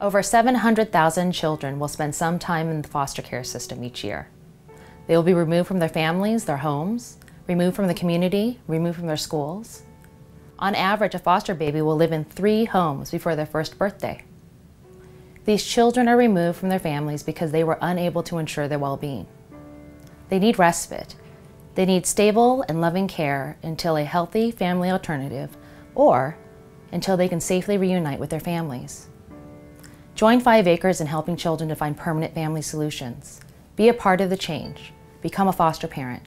Over 700,000 children will spend some time in the foster care system each year. They will be removed from their families, their homes, removed from the community, removed from their schools. On average, a foster baby will live in 3 homes before their first birthday. These children are removed from their families because they were unable to ensure their well-being. They need respite. They need stable and loving care until a healthy family alternative or until they can safely reunite with their families. Join 5 Acres in helping children to find permanent family solutions. Be a part of the change. Become a foster parent.